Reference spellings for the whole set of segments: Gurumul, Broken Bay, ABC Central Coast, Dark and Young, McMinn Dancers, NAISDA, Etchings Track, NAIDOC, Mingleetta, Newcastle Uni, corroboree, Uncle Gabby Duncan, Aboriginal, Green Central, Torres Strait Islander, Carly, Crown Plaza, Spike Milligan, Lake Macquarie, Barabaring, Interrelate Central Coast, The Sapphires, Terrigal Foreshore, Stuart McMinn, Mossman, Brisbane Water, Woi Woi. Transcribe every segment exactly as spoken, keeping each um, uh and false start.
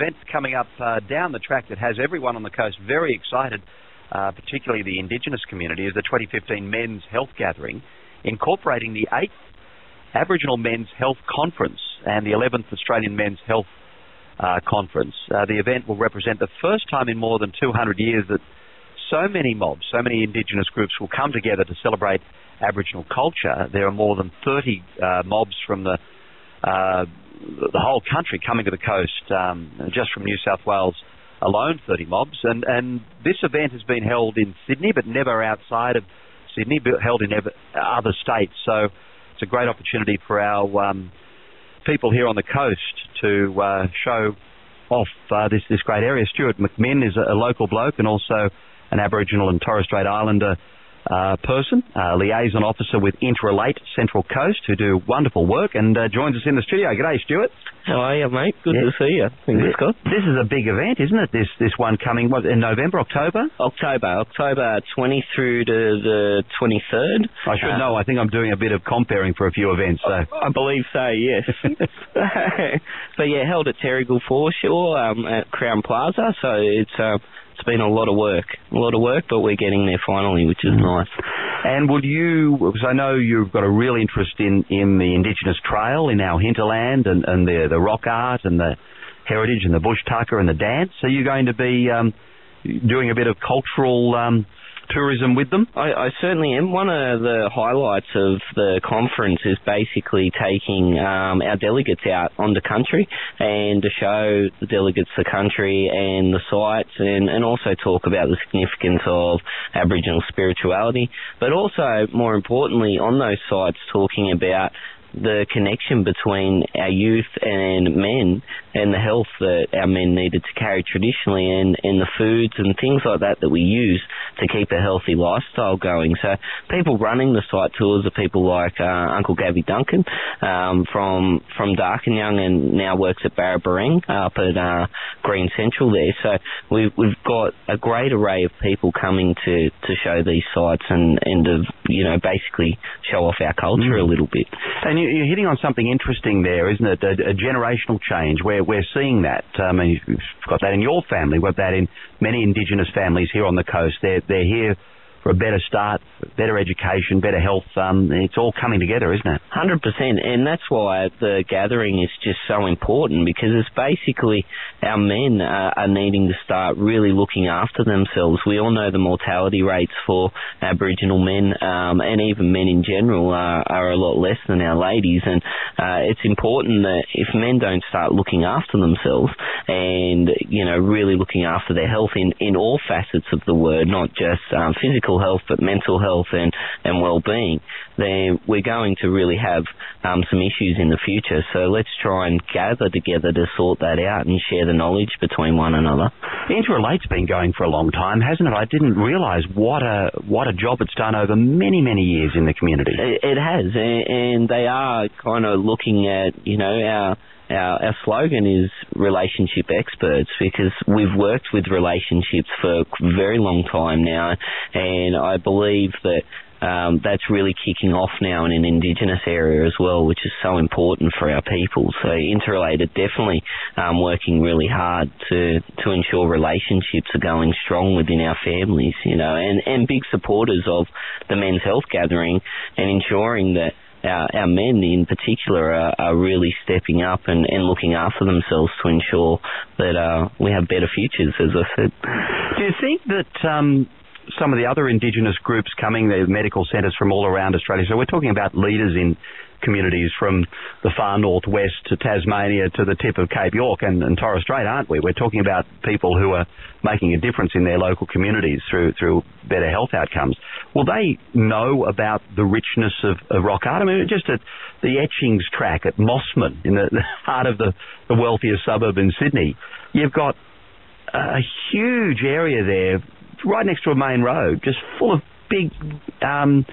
events coming up uh, down the track that has everyone on the coast very excited, uh, particularly the Indigenous community, is the twenty fifteen Men's Health Gathering, incorporating the eighth Aboriginal Men's Health Conference and the eleventh Australian Men's Health uh, Conference. Uh, the event will represent the first time in more than two hundred years that so many mobs, so many Indigenous groups will come together to celebrate Aboriginal culture. There are more than thirty uh, mobs from the, uh, the whole country coming to the coast, um, just from New South Wales alone, thirty mobs. And, and this event has been held in Sydney, but never outside of Sydney, but held in other states. So it's a great opportunity for our um, people here on the coast to uh, show off uh, this, this great area. Stuart McMinn is a, a local bloke and also an Aboriginal and Torres Strait Islander uh, person, a liaison officer with Interrelate Central Coast, who do wonderful work, and uh, joins us in the studio. G'day, Stuart. How are you, mate? Good yeah. to see you. Thanks, Scott. This is a big event, isn't it? This this one coming what, in November, October? October, October twentieth through to the twenty-third. I should uh, know. I think I'm doing a bit of comparing for a few events. So I, I believe so, yes. But yeah, held at Terrigal Foreshore um, at Crown Plaza, so it's... Um, It's been a lot of work, a lot of work, but we're getting there finally, which is nice. And would you, because I know you've got a real interest in, in the Indigenous trail, in our hinterland, and, and the, the rock art, and the heritage, and the bush tucker, and the dance, are you going to be um, doing a bit of cultural um, tourism with them? I, I certainly am. One of the highlights of the conference is basically taking um, our delegates out on the country and to show the delegates the country and the sites, and, and also talk about the significance of Aboriginal spirituality, but also, more importantly, on those sites, talking about the connection between our youth and men and the health that our men needed to carry traditionally, and, and the foods and things like that that we use to keep a healthy lifestyle going. So people running the site tours are people like uh, Uncle Gabby Duncan um, from from Dark and Young, and now works at Barabaring up at uh, Green Central there. So we've, we've got a great array of people coming to, to show these sites and, and to, you know, basically show off our culture mm. a little bit. And you're hitting on something interesting there, isn't it? A, a generational change. We're, we're seeing that. I mean, you've got that in your family. We've got that in many Indigenous families here on the coast. They're, they're here for a better start, better education, better health. Um, it's all coming together, isn't it? one hundred percent. And that's why the gathering is just so important, because it's basically our men are, are needing to start really looking after themselves. We all know the mortality rates for Aboriginal men um, and even men in general are, are a lot less than our ladies. And uh, it's important that if men don't start looking after themselves and, you know, really looking after their health in, in all facets of the word, not just um, physical health, but mental health and, and well-being, then we're going to really have um, some issues in the future. So let's try and gather together to sort that out and share the knowledge between one another. Interrelate's been going for a long time, hasn't it? I didn't realise what a what a job it's done over many, many years in the community. It, it has, and, and they are kind of looking at, you know, our... Our, our slogan is relationship experts, because we've worked with relationships for a very long time now, and I believe that um, that's really kicking off now in an Indigenous area as well, which is so important for our people. So Interrelate are definitely um, working really hard to, to ensure relationships are going strong within our families, you know, and, and big supporters of the Men's Health Gathering, and ensuring that Our, our men in particular are, are really stepping up and, and looking after themselves to ensure that uh, we have better futures, as I said. Do you think that um, some of the other Indigenous groups coming, the medical centres from all around Australia, so we're talking about leaders in communities from the far northwest to Tasmania to the tip of Cape York and, and Torres Strait, aren't we? We're talking about people who are making a difference in their local communities through through better health outcomes. Will they know about the richness of, of rock art? I mean, just at the Etchings Track at Mossman, in the, the heart of the, the wealthiest suburb in Sydney, you've got a huge area there right next to a main road, just full of big um,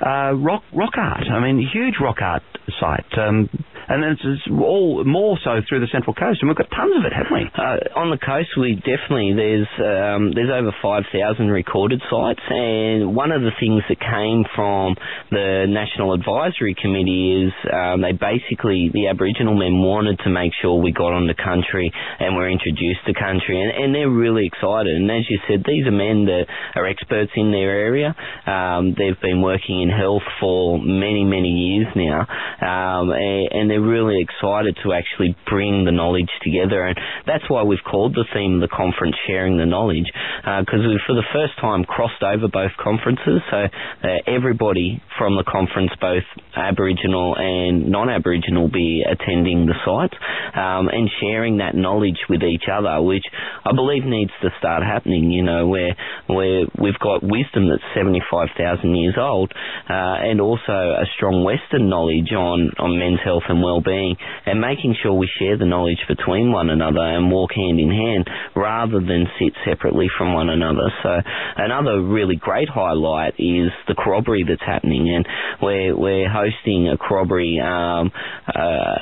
uh, rock rock art. I mean, huge rock art site. Um, and it's, it's all more so through the Central Coast, and we've got tons of it, haven't we? Uh, on the coast, we definitely, there's um, there's over five thousand recorded sites, and one of the things that came from the National Advisory Committee is um, they basically, the Aboriginal men wanted to make sure we got on the country and were introduced to country, and, and they're really excited. And as you said, these are men that are experts in their area. Um, they've been working in health for many, many years now, um, and, and they're really excited to actually bring the knowledge together, and that's why we've called the theme of the conference Sharing the Knowledge, because uh, we, for the first time, crossed over both conferences, so uh, everybody from the conference, both Aboriginal and non-Aboriginal, will be attending the site um, and sharing that knowledge with each other, which I believe needs to start happening, you know, where, where we've got wisdom that's seventy-five thousand years old uh, and also a strong Western knowledge on, on men's health and well-being, and making sure we share the knowledge between one another and walk hand in hand rather than sit separately from one another. So another really great highlight is the corroboree that's happening, and we're, we're hosting a corroboree um, uh,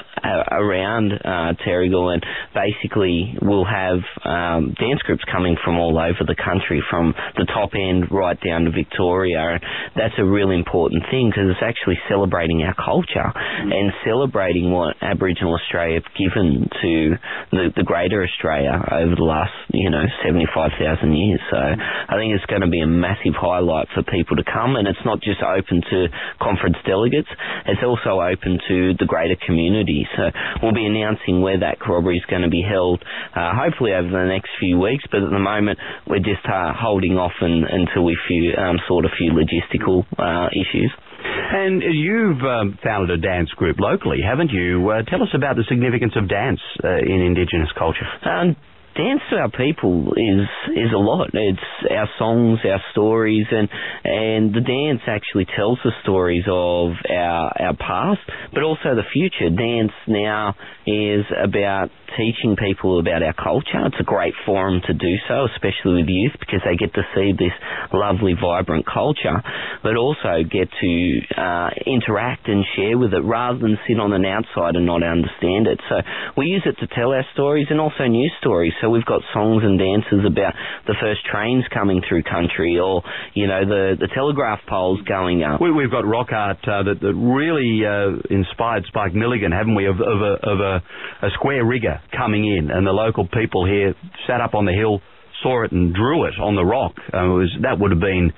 around uh, Terrigal, and basically we'll have um, dance groups coming from all over the country, from the top end right down to Victoria, and that's a really important thing because it's actually celebrating our culture mm. and celebrating what Aboriginal Australia have given to the, the greater Australia over the last, you know, seventy-five thousand years. So I think it's going to be a massive highlight for people to come, and it's not just open to conference delegates, it's also open to the greater community. So we'll be announcing where that corroboree is going to be held, uh, hopefully over the next few weeks, but at the moment we're just uh, holding off and, until we few, um, sort a few logistical uh, issues. And you've um, founded a dance group locally, haven't you? Uh, tell us about the significance of dance uh, in Indigenous culture. Um, Dance to our people is is a lot. It's our songs, our stories, and and the dance actually tells the stories of our our past, but also the future. Dance now is about teaching people about our culture. It's a great forum to do so, especially with youth, because they get to see this lovely, vibrant culture, but also get to uh, interact and share with it rather than sit on an outside and not understand it. So we use it to tell our stories and also new stories. So we've got songs and dances about the first trains coming through country, or, you know, the, the telegraph poles going up. We, we've got rock art uh, that, that really uh, inspired Spike Milligan, haven't we, of, of, a, of a, a square rigger coming in, and the local people here sat up on the hill, saw it and drew it on the rock. Uh, it was, that would have been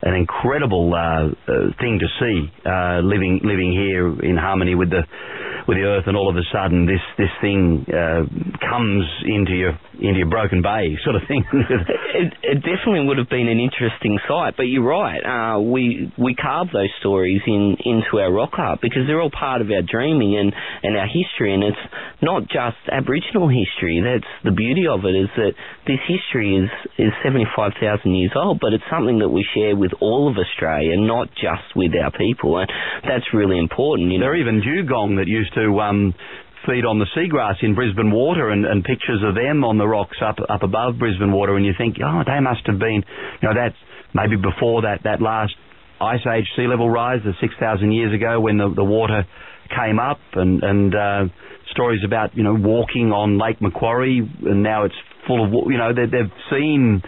an incredible uh, uh, thing to see, uh, living living here in harmony with the with the earth, and all of a sudden this this thing uh, comes into your into your Broken Bay sort of thing. it, it definitely would have been an interesting sight, but you're right. Uh, we we carve those stories in into our rock art because they're all part of our dreaming and, and our history, and it's not just Aboriginal history. That's the beauty of it, is that this history is, is seventy-five thousand years old, but it's something that we share with all of Australia, not just with our people, and that's really important. You know? There are even dugong that used to um, feed on the seagrass in Brisbane Water, and, and pictures of them on the rocks up up above Brisbane Water, and you think, oh, they must have been, you know, that's maybe before that, that last Ice Age sea level rise, the six thousand years ago when the, the water came up, and, and uh, stories about, you know, walking on Lake Macquarie, and now it's full of, you know, they, they've seen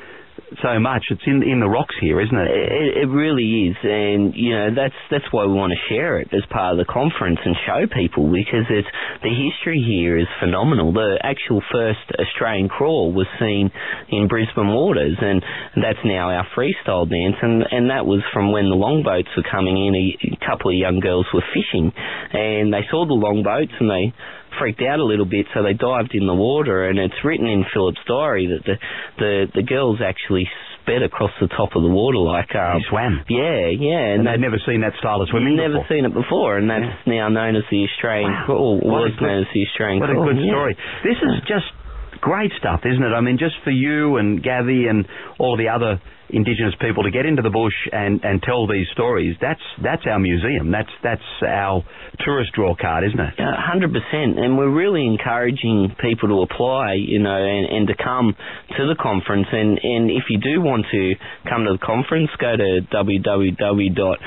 so much. It's in in the rocks here, isn't it? it? It really is, and you know that's that's why we want to share it as part of the conference and show people, because it's the history here is phenomenal. The actual first Australian crawl was seen in Brisbane Waters, and that's now our freestyle dance, and and that was from when the longboats were coming in. A, a couple of young girls were fishing, and they saw the longboats and they freaked out a little bit, so they dived in the water, and it's written in Philip's diary that the the, the girls actually sped across the top of the water like um, they swam. Yeah, yeah, and, and they've never seen that style of swimming. Never before. seen it before, and that's yeah. now known as the Australian wow. crawl. Was known good, as the Australian what crawl. What a good yeah. story! This is just great stuff, isn't it? I mean, just for you and Gabby and all the other Indigenous people to get into the bush and, and tell these stories. That's that's our museum. That's that's our tourist draw card, isn't it? A hundred percent. And we're really encouraging people to apply, you know, and, and to come to the conference. And, and if you do want to come to the conference, go to w w w dot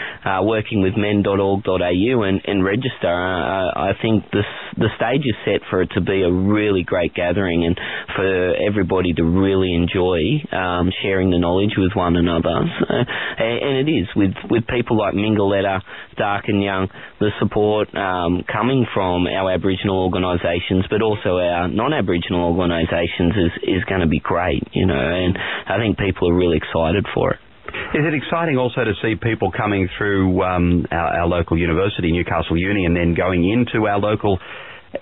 working with men dot org dot a u and, and register. Uh, I think this, the stage is set for it to be a really great gathering and for everybody to really enjoy um, sharing the knowledge with one another. So, and it is, with, with people like Mingleetta, Dark and Young, the support um, coming from our Aboriginal organisations, but also our non-Aboriginal organisations is, is going to be great, you know, and I think people are really excited for it. Is it exciting also to see people coming through um, our, our local university, Newcastle Uni, and then going into our local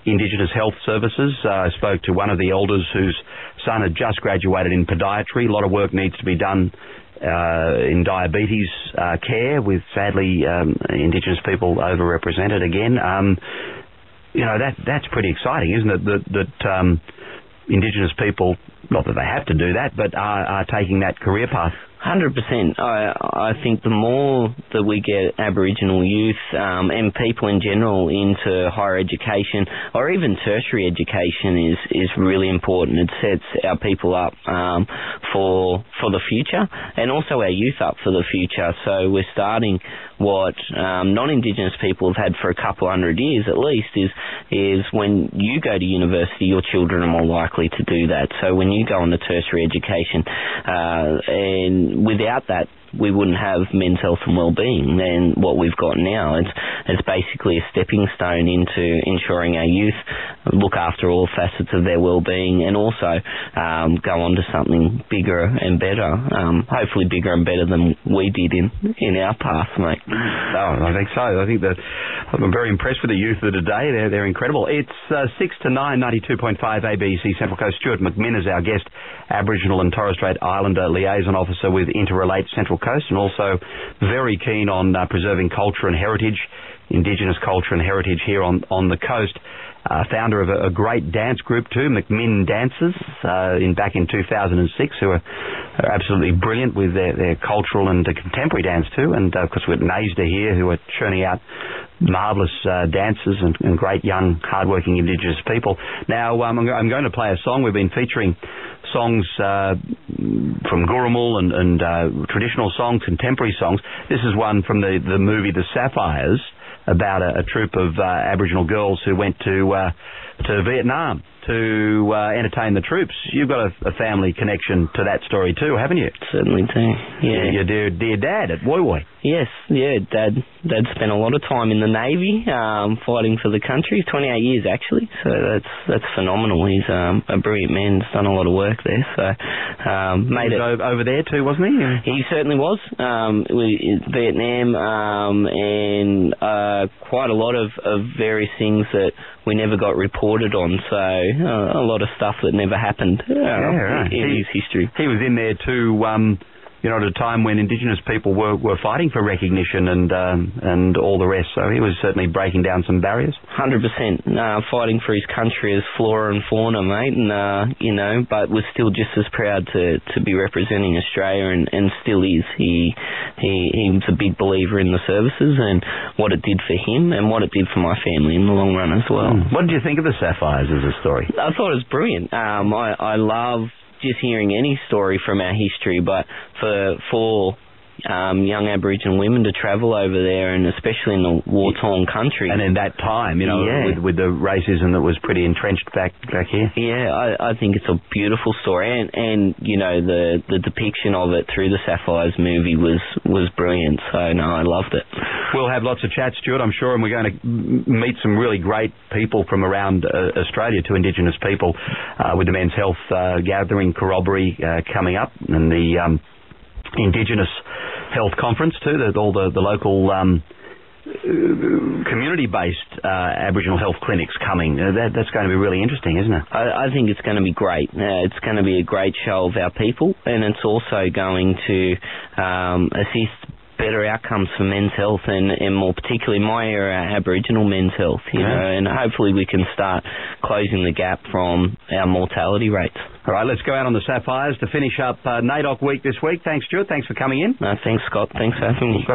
Indigenous health services? Uh, I spoke to one of the elders whose son had just graduated in podiatry. A lot of work needs to be done uh, in diabetes uh, care, with sadly um, Indigenous people overrepresented again. Um, you know, that that's pretty exciting, isn't it? That, that um, Indigenous people, not that they have to do that, but are, are taking that career path. one hundred percent. I, I think the more that we get Aboriginal youth um, and people in general into higher education or even tertiary education is, is really important. It sets our people up um, for for the future, and also our youth up for the future. So we're starting what um, non-Indigenous people have had for a couple hundred years at least, is is when you go to university, your children are more likely to do that. So when you go on to tertiary education, uh, and without that, we wouldn't have men's health and well-being than what we've got now. It's it's basically a stepping stone into ensuring our youth look after all facets of their well-being and also um, go on to something bigger and better, um, hopefully bigger and better than we did in, in our path, mate. Oh, I think so. I think that I'm very impressed with the youth of today. They're, they're incredible. It's uh, six to nine, ninety-two point five A B C Central Coast. Stuart McMinn is our guest, Aboriginal and Torres Strait Islander Liaison Officer with Interrelate Central Coast, and also very keen on uh, preserving culture and heritage, Indigenous culture and heritage here on, on the coast. Uh, founder of a, a great dance group too, McMinn Dancers, uh, in back in two thousand six, who are, are absolutely brilliant with their, their cultural and uh, contemporary dance too. And uh, of course we've got NAISDA here, who are churning out marvellous uh, dancers and, and great young, hardworking Indigenous people. Now um, I'm, go- I'm going to play a song. We've been featuring songs uh, from Gurumul and, and uh, traditional songs, contemporary songs. This is one from the, the movie The Sapphires, about a, a troop of uh, Aboriginal girls who went to uh, to Vietnam to uh, entertain the troops. You've got a, a family connection to that story too, haven't you? Certainly do, yeah. Your dear, dear dad at Woi Woi. Yes, yeah, Dad Dad spent a lot of time in the Navy um, fighting for the country, twenty-eight years actually, so that's that's phenomenal. He's um, a brilliant man, he's done a lot of work there. So um, made he was it over there too, wasn't he? He certainly was. Um, Vietnam um, and uh, quite a lot of, of various things that we never got reported on, so uh, a lot of stuff that never happened uh, yeah, right. in he, his history. He was in there to, um, you know, at a time when Indigenous people were, were fighting for recognition and um, and all the rest, so he was certainly breaking down some barriers. one hundred percent. Uh, fighting for his country as flora and fauna, mate, and, uh, you know, but was still just as proud to, to be representing Australia, and, and still is. He... He, he was a big believer in the services and what it did for him and what it did for my family in the long run as well. What did you think of The Sapphires as a story? I thought it was brilliant. Um, I, I love just hearing any story from our history, but for for... Um, young Aboriginal women to travel over there, and especially in the war-torn country. And in that time, you know, yeah. with, with the racism that was pretty entrenched back back here. Yeah, I, I think it's a beautiful story, and, and you know, the, the depiction of it through the Sapphires movie was, was brilliant, so no, I loved it. We'll have lots of chats, Stuart, I'm sure, and we're going to meet some really great people from around uh, Australia to Indigenous people uh, with the Men's Health uh, Gathering Corroboree uh, coming up, and the... Um, Indigenous Health Conference too, that all the, the local um, community-based uh, Aboriginal health clinics coming. Uh, that, that's going to be really interesting, isn't it? I, I think it's going to be great. Uh, it's going to be a great show of our people, and it's also going to um, assist better outcomes for men's health, and, and more particularly in my area, Aboriginal men's health, you yeah. know, and hopefully we can start closing the gap from our mortality rates. All right, let's go out on the Sapphires to finish up uh, NAIDOC week this week. Thanks, Stuart. Thanks for coming in. No, thanks, Scott. Thanks for having me.